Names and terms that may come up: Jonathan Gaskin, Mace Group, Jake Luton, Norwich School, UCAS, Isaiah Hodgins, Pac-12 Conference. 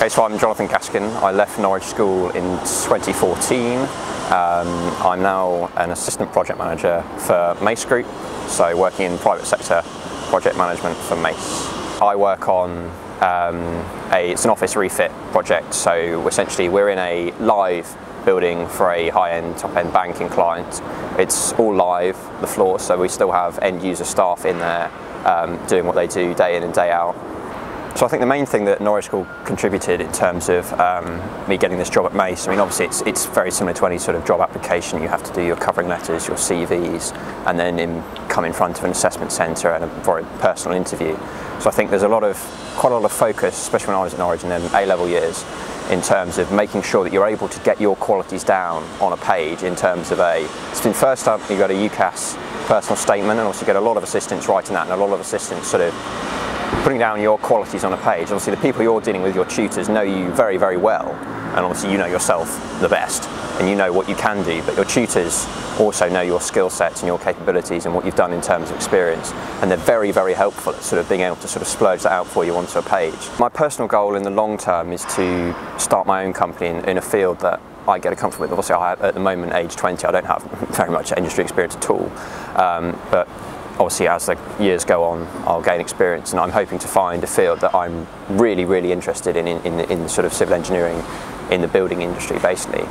Okay, so I'm Jonathan Gaskin. I left Norwich School in 2014. I'm now an assistant project manager for Mace Group, so working in private sector project management for Mace. I work on it's an office refit project, so essentially we're in a live building for a high-end, top-end banking client. It's all live, the floor, so we still have end-user staff in there doing what they do day in and day out. So I think the main thing that Norwich School contributed in terms of me getting this job at Mace, I mean obviously it's very similar to any sort of job application. You have to do your covering letters, your CVs, and then come in front of an assessment centre and for a personal interview. So I think there's quite a lot of focus, especially when I was at Norwich in the A-level years, in terms of making sure that you're able to get your qualities down on a page in terms of first up you got a UCAS personal statement, and also get a lot of assistance writing that and a lot of assistance sort of putting down your qualities on a page. Obviously the people you're dealing with, your tutors, know you very, very well, and obviously you know yourself the best and you know what you can do, but your tutors also know your skill sets and your capabilities and what you've done in terms of experience, and they're very, very helpful at sort of being able to sort of splurge that out for you onto a page. My personal goal in the long term is to start my own company in a field that I get comfortable with. Obviously I, at the moment, age 20, I don't have very much industry experience at all, but obviously as the years go on I'll gain experience, and I'm hoping to find a field that I'm really, really interested in sort of civil engineering, in the building industry basically.